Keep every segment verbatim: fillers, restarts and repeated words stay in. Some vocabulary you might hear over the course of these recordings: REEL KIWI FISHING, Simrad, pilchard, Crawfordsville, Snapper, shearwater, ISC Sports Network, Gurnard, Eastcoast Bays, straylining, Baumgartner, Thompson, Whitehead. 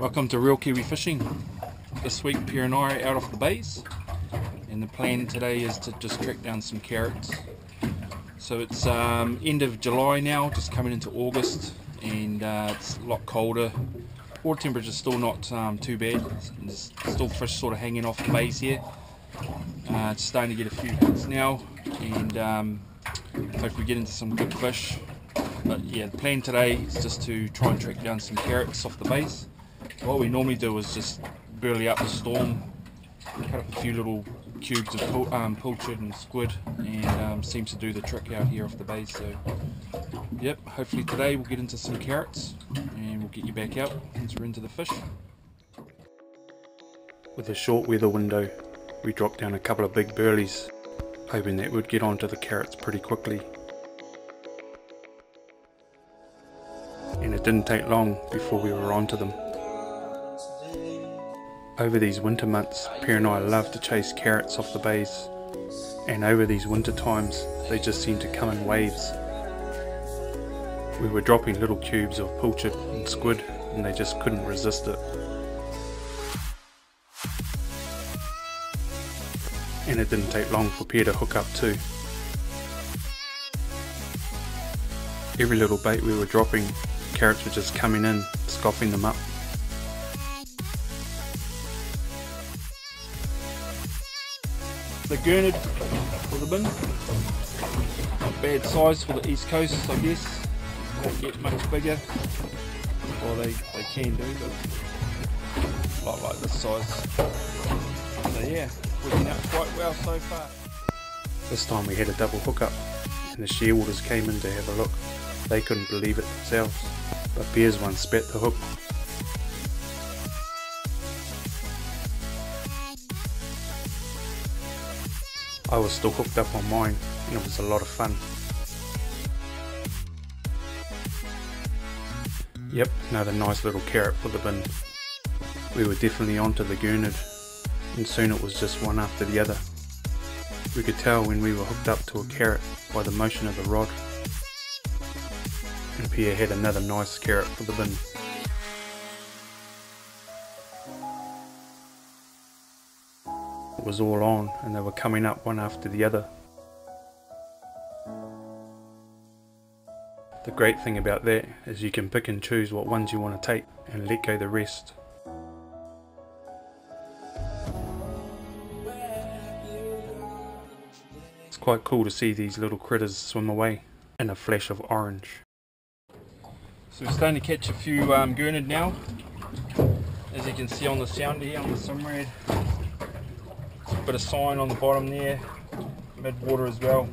Welcome to Real Kiwi Fishing. This week, Pierre and I are out off the bays, and the plan today is to just track down some carrots. So it's um, end of July now, just coming into August, and uh, it's a lot colder. Water temperature's still not um, too bad. There's still fish sort of hanging off the bays here. Uh, it's starting to get a few hits now, and um, hope we get into some good fish. But yeah, the plan today is just to try and track down some carrots off the bays. What we normally do is just burley up the storm, cut up a few little cubes of pul um, pilchard and squid, and um, seems to do the trick out here off the bays. So yep, hopefully today we'll get into some carrots and we'll get you back out once we're into the fish. With a short weather window, we dropped down a couple of big burleys, hoping that we'd get onto the carrots pretty quickly. And it didn't take long before we were onto them. Over these winter months, Pierre and I love to chase carrots off the bays, and over these winter times they just seem to come in waves. We were dropping little cubes of pilchard and squid, and they just couldn't resist it. And it didn't take long for Pierre to hook up too. Every little bait we were dropping, carrots were just coming in, scoffing them up. The Gurnard for the bin, not bad size for the east coast I guess, can't get much bigger, well they, they can do, but not like this size. So yeah, working out quite well so far. This time we had a double hookup, and the shearwaters came in to have a look. They couldn't believe it themselves, but Pierre's one spat the hook. I was still hooked up on mine, and it was a lot of fun. Yep, another nice little carrot for the bin. We were definitely onto the Gurnard, and soon it was just one after the other. We could tell when we were hooked up to a carrot by the motion of the rod. And Pierre had another nice carrot for the bin. It was all on, and they were coming up one after the other. The great thing about that is you can pick and choose what ones you want to take and let go the rest. It's quite cool to see these little critters swim away in a flash of orange. So we're starting to catch a few um, Gurnard now, as you can see on the sounder here on the Simrad. Bit of sign on the bottom there, mid-water as well.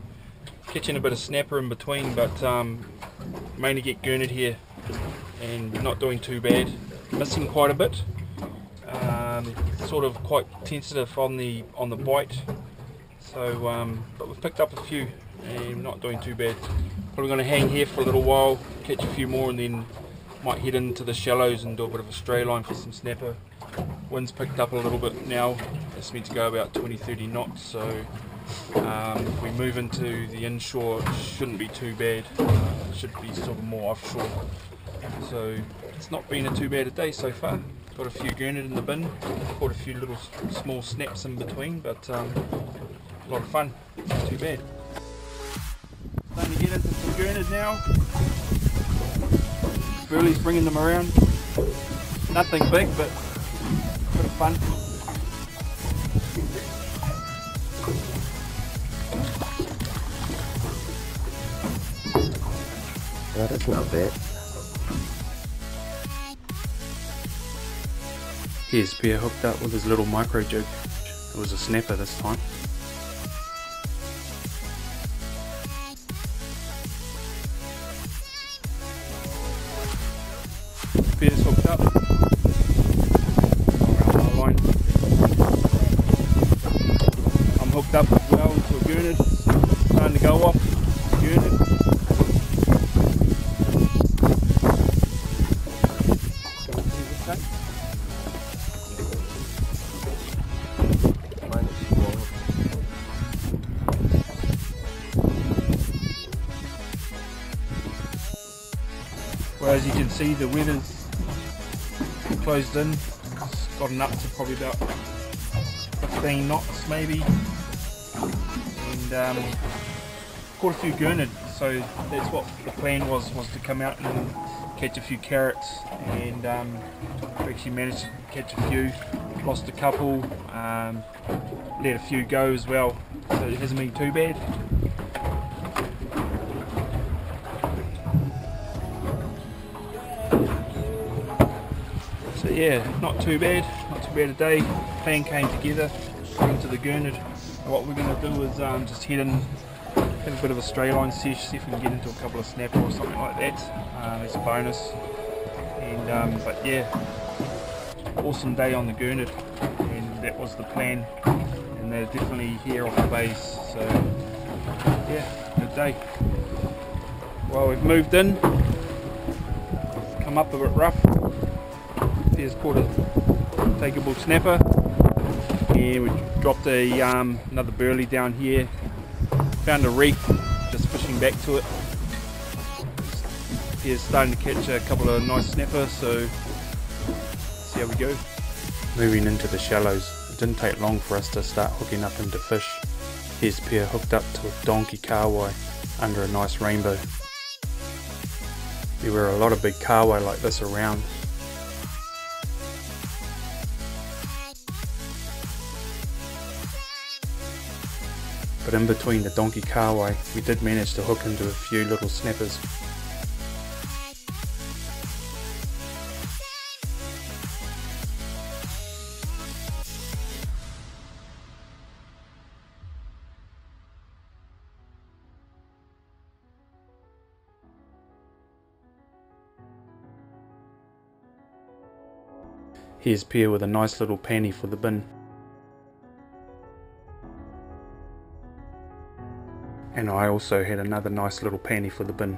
Catching a bit of snapper in between, but um, mainly get Gurnard here, and not doing too bad. Missing quite a bit, um, sort of quite tentative on the on the bite. So, um, but we've picked up a few, and not doing too bad. Probably going to hang here for a little while, catch a few more, and then might head into the shallows and do a bit of a stray line for some snapper. Wind's picked up a little bit now, it's meant to go about twenty to thirty knots, so um, if we move into the inshore it shouldn't be too bad, uh, it should be sort of more offshore. So it's not been a too bad a day so far. Got a few Gurnard in the bin, caught a few little small snaps in between, but um, a lot of fun, not too bad. Starting to get into some Gurnard now, Burley's bringing them around, nothing big but bit of fun. Oh, that's not bad. Here's Pierre hooked up with his little micro jig. It was a snapper this time. Pierre's hooked up. Up as well into a Gurnard, starting to go off Gurnard. Well, as you can see, the weather's closed in. It's gotten up to probably about fifteen knots maybe, and um, caught a few Gurnard, so that's what the plan was, was to come out and catch a few carrots, and um, we actually managed to catch a few, lost a couple, um, let a few go as well, so it hasn't been too bad. So yeah, not too bad, not too bad a day. Plan came together, got into the Gurnard. What we're going to do is um, just head in, have a bit of a stray line sesh, see if we can get into a couple of snapper or something like that. Um, it's a bonus. And um, but yeah, awesome day on the Gurnard, and that was the plan. And they're definitely here off the base, so yeah, good day. Well, we've moved in, come up a bit rough. There's caught a takeable snapper, and we dropped a um, another burley down here. Found a reef, just fishing back to it. Here's starting to catch a couple of nice snapper, so see how we go. Moving into the shallows, it didn't take long for us to start hooking up into fish. Here's Pierre hooked up to a donkey carwai under a nice rainbow. There were a lot of big carwai like this around. But in between the donkey carwai, we did manage to hook into a few little snappers. Here's Pierre with a nice little panny for the bin. And I also had another nice little panny for the bin.